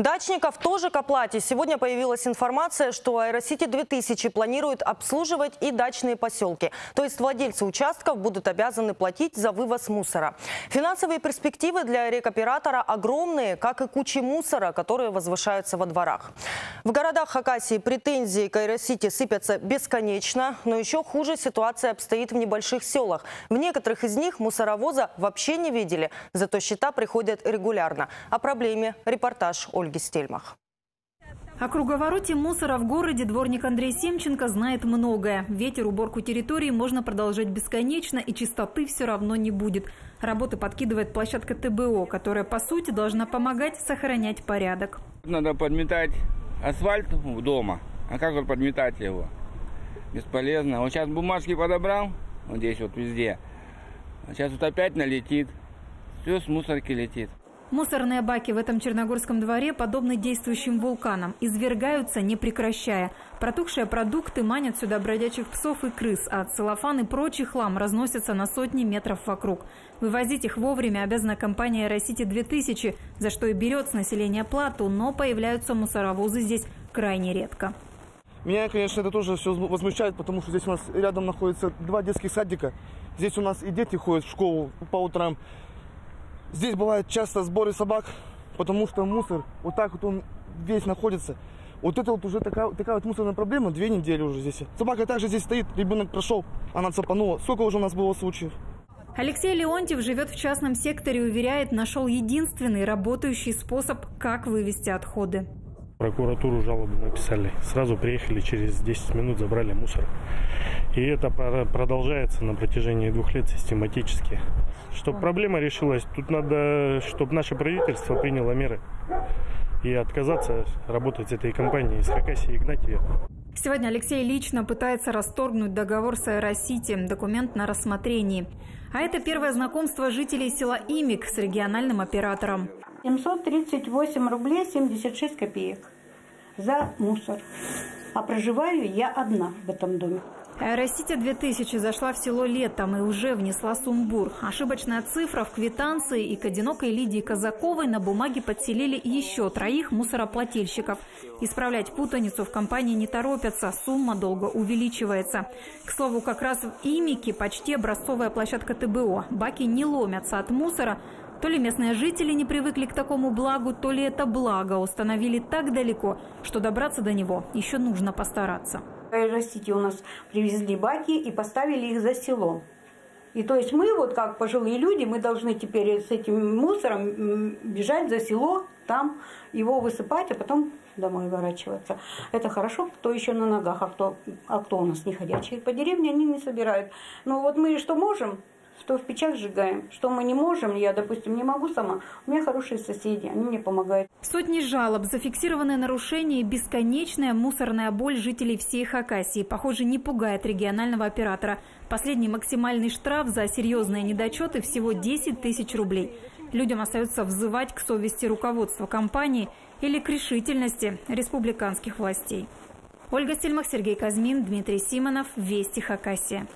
Дачников тоже к оплате. Сегодня появилась информация, что Аэросити-2000 планирует обслуживать и дачные поселки. То есть владельцы участков будут обязаны платить за вывоз мусора. Финансовые перспективы для рекоператора огромные, как и кучи мусора, которые возвышаются во дворах. В городах Хакасии претензии к Аэросити сыпятся бесконечно. Но еще хуже ситуация обстоит в небольших селах. В некоторых из них мусоровоза вообще не видели. Зато счета приходят регулярно. О проблеме репортаж Ольги Стельмах. О круговороте мусора в городе дворник Андрей Семченко знает многое. Ветер, уборку территории можно продолжать бесконечно, и чистоты все равно не будет. Работы подкидывает площадка ТБО, которая, по сути, должна помогать сохранять порядок. Надо подметать асфальт у дома. А как же подметать его? Бесполезно. Вот сейчас бумажки подобрал, вот здесь вот везде. А сейчас вот опять налетит. Все с мусорки летит. Мусорные баки в этом черногорском дворе подобны действующим вулканам. Извергаются, не прекращая. Протухшие продукты манят сюда бродячих псов и крыс, а целлофан и прочий хлам разносятся на сотни метров вокруг. Вывозить их вовремя обязана компания «Аэросити-2000», за что и берет с населения плату, но появляются мусоровозы здесь крайне редко. Меня, конечно, это тоже все возмущает, потому что здесь у нас рядом находятся два детских садика. Здесь у нас и дети ходят в школу по утрам. Здесь бывают часто сборы собак, потому что мусор, вот так вот он весь находится. Вот это вот уже такая вот мусорная проблема, 2 недели уже здесь. Собака также здесь стоит, ребенок прошел, она цапанула. Сколько уже у нас было случаев? Алексей Леонтьев живет в частном секторе и уверяет, нашел единственный работающий способ, как вывести отходы. Прокуратуру жалобу написали. Сразу приехали, через 10 минут забрали мусор. И это продолжается на протяжении 2 лет систематически. Чтобы проблема решилась, тут надо, чтобы наше правительство приняло меры. И отказаться работать с этой компанией из Хакасии и гнать ее. Сегодня Алексей лично пытается расторгнуть договор с Аэросити. Документ на рассмотрении. А это первое знакомство жителей села Имик с региональным оператором. 738 рублей 76 копеек за мусор. А проживаю я одна в этом доме. Аэросити-2000 зашла в село летом и уже внесла сумбур. Ошибочная цифра в квитанции, и к одинокой Лидии Казаковой на бумаге подселили еще 3 мусороплательщиков. Исправлять путаницу в компании не торопятся, сумма долго увеличивается. К слову, как раз в Имике почти образцовая площадка ТБО. Баки не ломятся от мусора. То ли местные жители не привыкли к такому благу, то ли это благо установили так далеко, что добраться до него еще нужно постараться. Аэросити у нас привезли баки и поставили их за селом. И то есть мы, вот как пожилые люди, мы должны теперь с этим мусором бежать за село, там его высыпать, а потом домой ворачиваться. Это хорошо, кто еще на ногах, а кто у нас не ходячий. По деревне они не собирают. Но вот мы что можем, что в печах сжигаем, что мы не можем, я, допустим, не могу сама, у меня хорошие соседи, они мне помогают. Сотни жалоб, зафиксированные нарушения и бесконечная мусорная боль жителей всей Хакасии, похоже, не пугает регионального оператора. Последний максимальный штраф за серьезные недочеты всего 10 тысяч рублей. Людям остается взывать к совести руководства компании или к решительности республиканских властей. Ольга Стельмах, Сергей Казмин, Дмитрий Симонов, Вести, Хакасия.